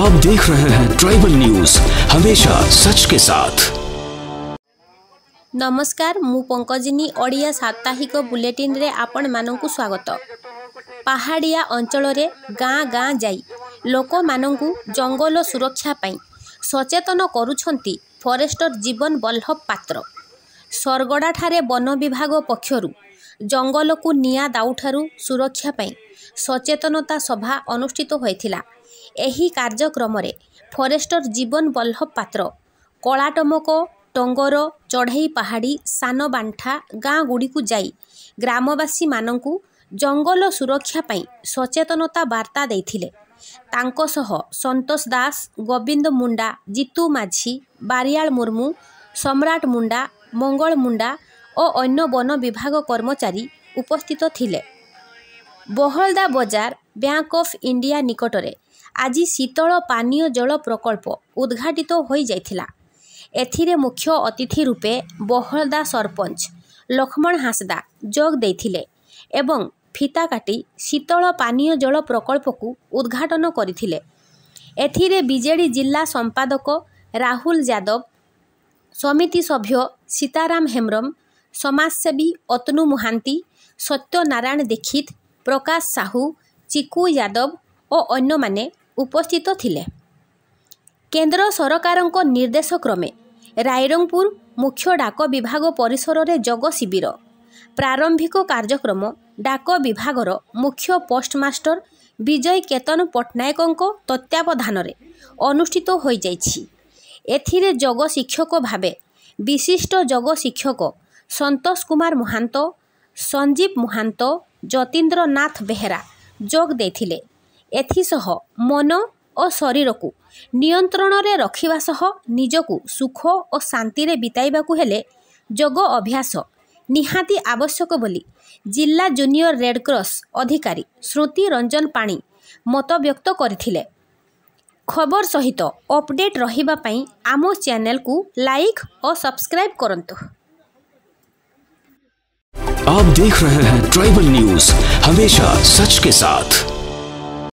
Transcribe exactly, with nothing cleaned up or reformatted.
आप देख रहे हैं ट्राइबल न्यूज, हमेशा सच के साथ। नमस्कार, मु पंकजनी ओडिया साप्ताहिक बुलेटिन रे आपण मानंकु स्वागत। पहाड़िया अंचल रे गाँ गाँ जाई लोक मानंकु जंगल सुरक्षा पाई सचेतन करुछंती फॉरेस्टर जीवन वल्लभ पात्र। सरगड़ा ठारे वन विभाग पक्षरु जंगल को निया दाउठारु सुरक्षा पाई सचेतनता सभा अनुष्ठित होइथिला। एही कार्यक्रम रे फॉरेस्टर जीवन वल्लभ पात्र कलाटमक टंगर चढ़ई पहाड़ी सान बांठा गाँ गुड़िकु जाई ग्रामवासी मानंकु जंगल सुरक्षा पाई सचेतनता वार्ता देथिले। तांको सह संतोष दास, गोविंद मुंडा, जीतू माझी, बारियाल मुर्मू, सम्राट मुंडा, मंगल मुंडा और अन्य वन विभाग कर्मचारी उपस्थित थिले। बहलदा बजार बैंक ऑफ इंडिया निकटरे आज शीतल पानीय जल प्रकल्प उद्घाटित होई जाइथिला। एथिरे मुख्य अतिथि रूपे बहलदा सरपंच लक्ष्मण हासदा जोग देथिले एवं फीता काटी शीतल पानीय जल प्रकल्प को उद्घाटन करिथिले। एथिरे बीजेडी जिला संपादक राहुल जादव, समिति सभ्य सीताराम हेमरम, समाजसेवी अतनु मुहांती, सत्यनारायण दीक्षित, प्रकाश साहू, चिकू यादव और अन्य माने उपस्थित थिले। केंद्र सरकारंको निर्देश क्रमे रायरंगपुर मुख्य डाक विभाग परिसर रे जग शिविर प्रारंभिक कार्यक्रम डाक विभागर मुख्य पोस्टमास्टर विजय केतन पट्टनायकंको तत्वावधान रे अनुष्ठित होई जाइछि। एथिरे जग शिक्षक भाबे विशिष्ट जग शिक्षक संतोष कुमार महांतो, संजीव महांतो, जतिन्द्रनाथ बेहरा जोग देथिले। एथिसह मन और शरीर को नियंत्रण रे रखिबा सह निजकु सुख और शांति रे बिताइबाकु हेले जोग अभ्यास निहाती आवश्यक बोली जिला जूनियर रेडक्रॉस अधिकारी श्रुति रंजन पाणी मत व्यक्त करथिले। खबर सहित अपडेट रहिबा पई आमो चैनल को लाइक और सब्सक्राइब करंतु। आप देख रहे हैं ट्राइबल न्यूज, हमेशा सच के साथ।